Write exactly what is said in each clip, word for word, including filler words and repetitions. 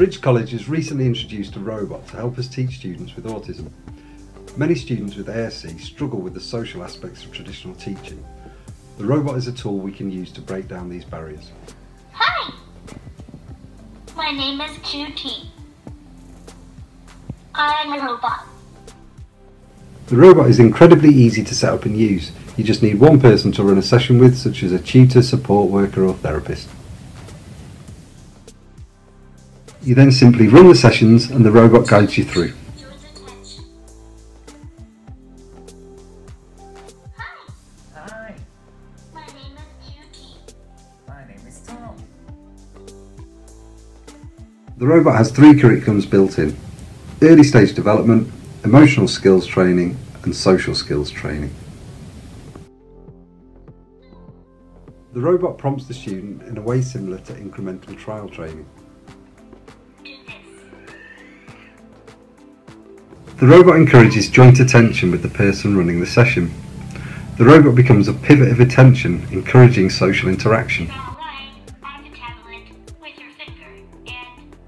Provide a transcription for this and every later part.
Bridge College has recently introduced a robot to help us teach students with autism. Many students with A S C struggle with the social aspects of traditional teaching. The robot is a tool we can use to break down these barriers. Hi! My name is Q T. I'm a robot. The robot is incredibly easy to set up and use. You just need one person to run a session with, such as a tutor, support worker or therapist. You then simply run the sessions and the robot guides you through. Hi. Hi. My name is Q T. My name is Tom. The robot has three curriculums built in: early stage development, emotional skills training and social skills training. The robot prompts the student in a way similar to incremental trial training. The robot encourages joint attention with the person running the session. The robot becomes a pivot of attention, encouraging social interaction. Now write on the tablet with your finger and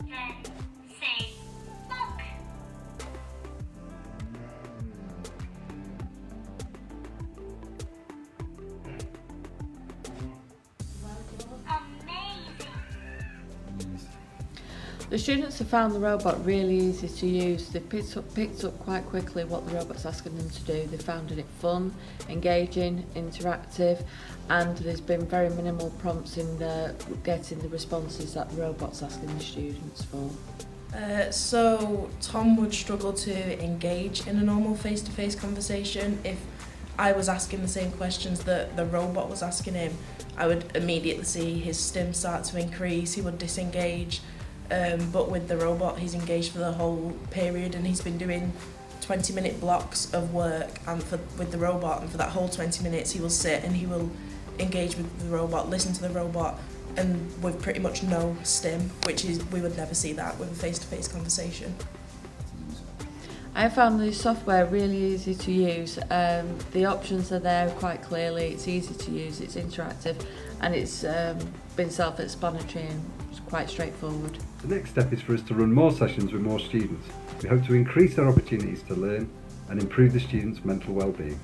then say, "Look." Amazing! The students have found the robot really easy to use. They picked up, picked up quite quickly what the robot's asking them to do. They found it fun, engaging, interactive, and there's been very minimal prompts in the, getting the responses that the robot's asking the students for. Uh, so Tom would struggle to engage in a normal face-to-face conversation. If I was asking the same questions that the robot was asking him, I would immediately see his stim start to increase, he would disengage. Um, but with the robot, he's engaged for the whole period, and he's been doing twenty minute blocks of work and for, with the robot, and for that whole twenty minutes he will sit and he will engage with the robot, listen to the robot, and with pretty much no stim, which is, we would never see that with a face-to-face conversation. I found the software really easy to use. Um, the options are there quite clearly, it's easy to use, it's interactive, and it's um, been self-explanatory and it's quite straightforward. The next step is for us to run more sessions with more students. We hope to increase their opportunities to learn and improve the students' mental well-being.